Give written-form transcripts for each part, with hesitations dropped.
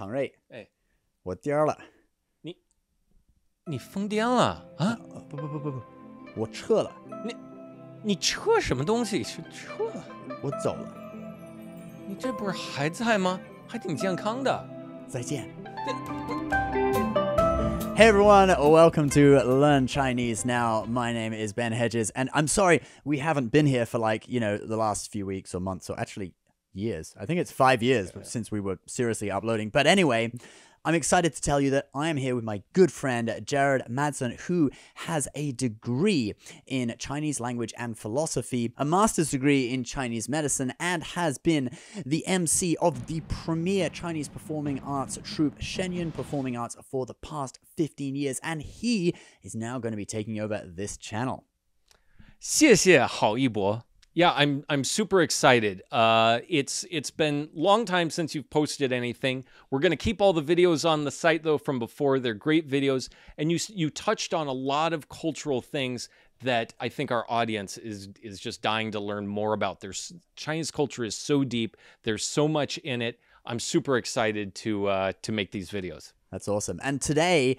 常瑞，哎，我颠了。你疯癫了啊？不，我撤了。你撤什么东西？是撤？我走了。你这不是还在吗？还挺健康的。再见。Hey everyone, welcome to Learn Chinese Now. My name is Ben Hedges, and I'm sorry we haven't been here for like, you know, the last few weeks or months or actually years. I think it's 5 years since we were seriously uploading. But anyway, I'm excited to tell you that I am here with my good friend Jared Madsen, who has a degree in Chinese language and philosophy, a master's degree in Chinese medicine, and has been the MC of the premier Chinese performing arts troupe Shen Yun Performing Arts for the past 15 years, and he is now going to be taking over this channel. 谢谢郝一博. Yeah, I'm super excited. It's been a long time since you've posted anything. We're going to keep all the videos on the site, though, from before. They're great videos. And you touched on a lot of cultural things that I think our audience is just dying to learn more about. There's Chinese culture is so deep. There's so much in it. I'm super excited to make these videos. That's awesome. And today,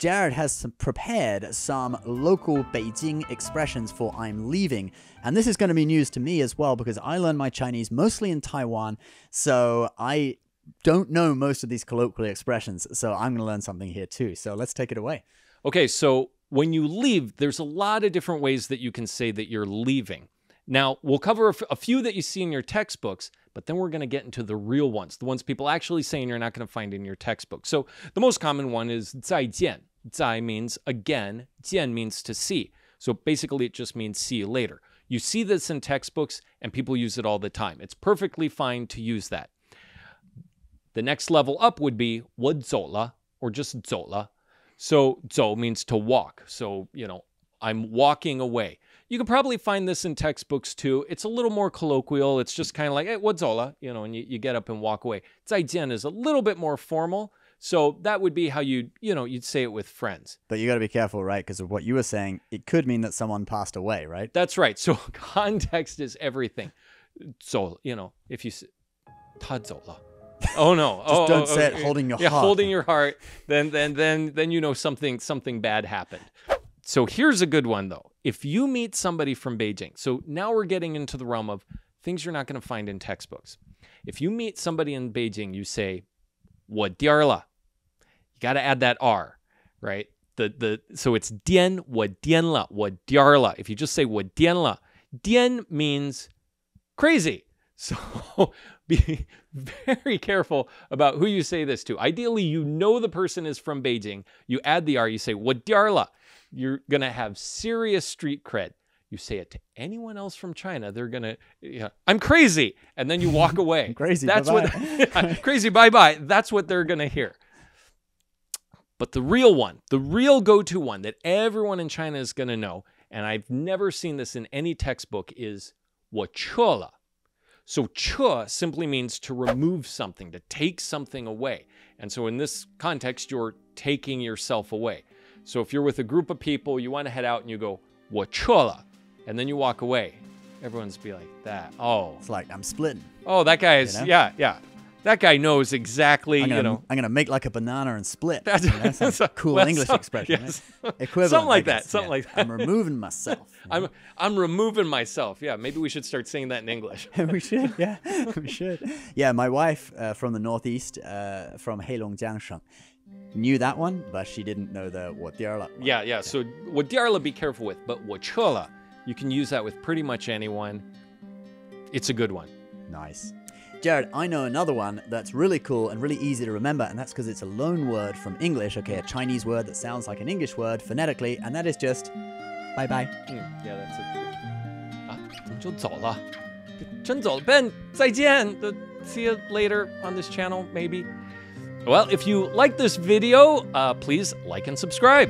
Jared has prepared some local Beijing expressions for I'm leaving. And this is going to be news to me as well, because I learned my Chinese mostly in Taiwan. So I don't know most of these colloquial expressions. So I'm going to learn something here too. So let's take it away. Okay, so when you leave, there's a lot of different ways that you can say that you're leaving. Now, we'll cover a few that you see in your textbooks, but then we're going to get into the real ones, the ones people actually say and you're not going to find in your textbook. So the most common one is 再见. 再 means again, 见 means to see. So basically it just means see you later. You see this in textbooks and people use it all the time. It's perfectly fine to use that. The next level up would be 我走了, or just 走了. So 走 means to walk. So, you know, I'm walking away. You can probably find this in textbooks too. It's a little more colloquial. It's just kind of like, hey, whatzola, you know, and you get up and walk away. Zaijian is a little bit more formal. So that would be how you'd say it with friends. But you got to be careful, right? Because of what you were saying, it could mean that someone passed away, right? That's right. So context is everything. So, you know, if you say, ta zola. Oh no. Just don't say it holding your heart. Yeah, holding your heart. Then you know something bad happened. So here's a good one though. If you meet somebody from Beijing, so now we're getting into the realm of things you're not going to find in textbooks. If you meet somebody in Beijing, you say, 我颠了. You got to add that R, right? So it's 颠, 我颠了, 我颠了. If you just say 我颠了, 颠 means crazy. So be very careful about who you say this to. Ideally, you know the person is from Beijing. You add the R, you say 我颠了. You're going to have serious street cred. You say it to anyone else from China, they're going to, you know, I'm crazy. And then you walk away. I'm crazy, that's bye -bye. What crazy, bye-bye. That's what they're going to hear. But the real one, the real go-to one that everyone in China is going to know, and I've never seen this in any textbook, is 我撤了. So 撤 simply means to remove something, to take something away. And so in this context, you're taking yourself away. So if you're with a group of people, you want to head out and you go, 我撤了, and then you walk away. Everyone's be like that. Oh, it's like I'm splitting. Oh, that guy is, you know? yeah. That guy knows exactly, I'm going to make like a banana and split. That's, you know, that's a cool English expression. Yes. Right? Equivalent, something like that. Something like that. I'm removing myself. I'm removing myself. Yeah, maybe we should start saying that in English. We should, yeah. We should. Yeah, my wife from the Northeast, from Heilongjiang, knew that one, but she didn't know the 我颠了. Yeah. So 我颠了, be careful with, but 我撤了, you can use that with pretty much anyone. It's a good one. Nice. Jared, I know another one that's really cool and really easy to remember, and that's because it's a loan word from English, okay, a Chinese word that sounds like an English word phonetically, and that is just bye-bye. Yeah, that's it. 啊,你就走了,真走了, Ben, 再见, see you later on this channel, maybe. Well, if you like this video, please like and subscribe.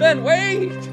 Ben, wait!